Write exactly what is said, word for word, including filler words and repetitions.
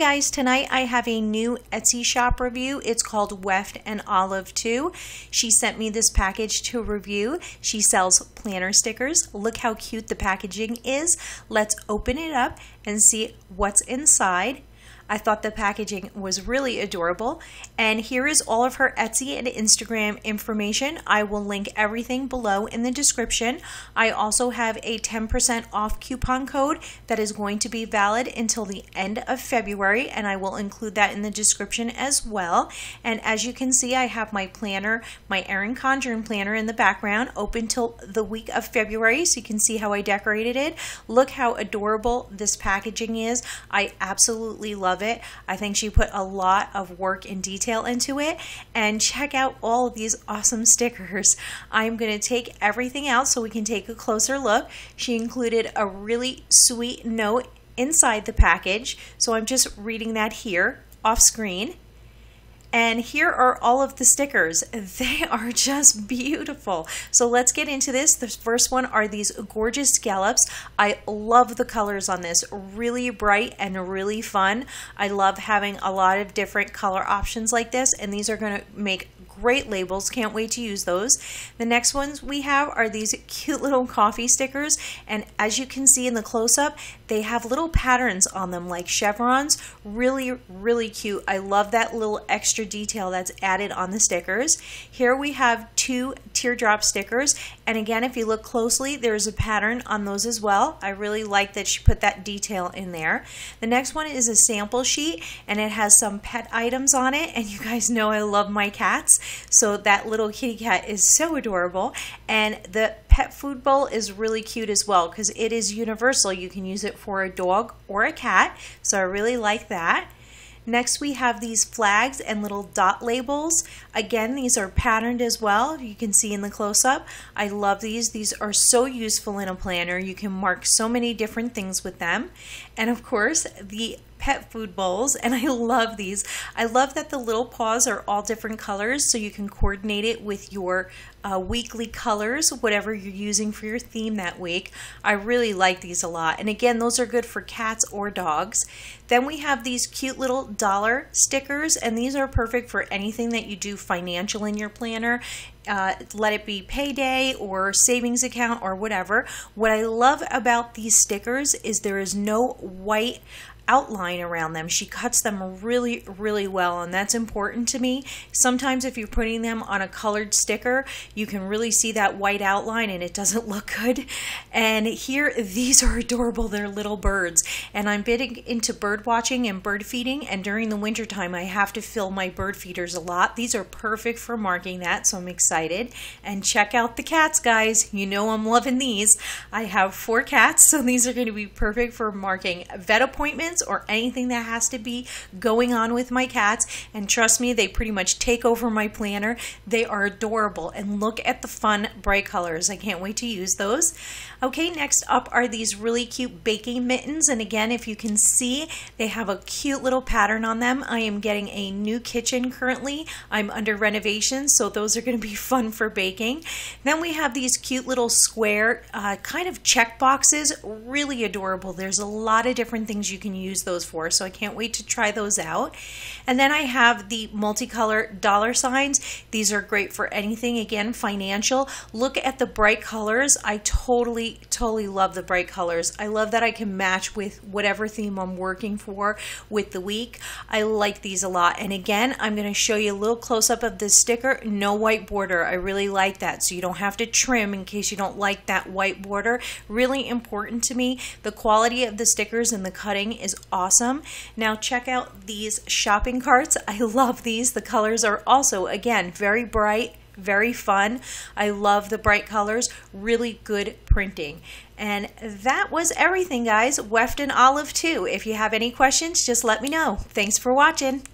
guys, tonight I have a new Etsy shop review. It's called Weft and Olive two. She sent me this package to review. She sells planner stickers. Look how cute the packaging is. Let's open it up and see what's inside. I thought the packaging was really adorable. And here is all of her Etsy and Instagram information. I will link everything below in the description. I also have a ten percent off coupon code that is going to be valid until the end of February, and I will include that in the description as well. And as you can see, I have my planner, my Erin Condren planner in the background, open till the week of February, so you can see how I decorated it. Look how adorable this packaging is. I absolutely love it. it. I think she put a lot of work and detail into it, and check out all of these awesome stickers. I'm going to take everything out so we can take a closer look. She included a really sweet note inside the package, so I'm just reading that here off screen. And here are all of the stickers. They are just beautiful. So let's get into this. The first one are these gorgeous scallops. I love the colors on this. Really bright and really fun. I love having a lot of different color options like this, and these are going to make great labels. Can't wait to use those. The next ones we have are these cute little coffee stickers, and as you can see in the close-up, they have little patterns on them like chevrons. Really, really cute. I love that little extra detail that's added on the stickers. Here we have two teardrop stickers, and again, if you look closely, there's a pattern on those as well. I really like that she put that detail in there. The next one is a sample sheet, and it has some pet items on it, and you guys know I love my cats, so that little kitty cat is so adorable. And the pet food bowl is really cute as well because it is universal. You can use it for a dog or a cat, so I really like that. Next, we have these flags and little dot labels. Again, these are patterned as well. You can see in the close-up. I love these. These are so useful in a planner. You can mark so many different things with them. And of course, the pet food bowls, and I love these. I love that the little paws are all different colors, so you can coordinate it with your uh, weekly colors, whatever you're using for your theme that week. I really like these a lot, and again, those are good for cats or dogs. Then we have these cute little dollar stickers, and these are perfect for anything that you do financial in your planner. Uh, let it be payday or savings account or whatever. What I love about these stickers is there is no white outline around them. She cuts them really, really well, and that's important to me. Sometimes if you're putting them on a colored sticker, you can really see that white outline and it doesn't look good. And here, these are adorable. They're little birds, and I'm big into bird watching and bird feeding, and during the winter time I have to fill my bird feeders a lot. These are perfect for marking that, so I'm excited. And check out the cats, guys. You know I'm loving these. I have four cats, so these are going to be perfect for marking vet appointments or anything that has to be going on with my cats. And trust me, they pretty much take over my planner. They are adorable, and look at the fun bright colors. I can't wait to use those. Okay, next up are these really cute baking mittens, and again, if you can see, they have a cute little pattern on them. I am getting a new kitchen currently. I'm under renovation, so those are going to be fun for baking. Then we have these cute little square uh, kind of check boxes. Really adorable. There's a lot of different things you can use use those for, so I can't wait to try those out. And then I have the multicolor dollar signs. These are great for anything, again, financial. Look at the bright colors. I totally, totally love the bright colors. I love that I can match with whatever theme I'm working for with the week. I like these a lot. And again, I'm going to show you a little close-up of this sticker. No white border. I really like that, so you don't have to trim in case you don't like that white border. Really important to me. The quality of the stickers and the cutting is awesome. Now check out these shopping carts. I love these. The colors are also, again, very bright, very fun. I love the bright colors. Really good printing. And that was everything, guys. Weft and Olive two. If you have any questions, just let me know. Thanks for watching.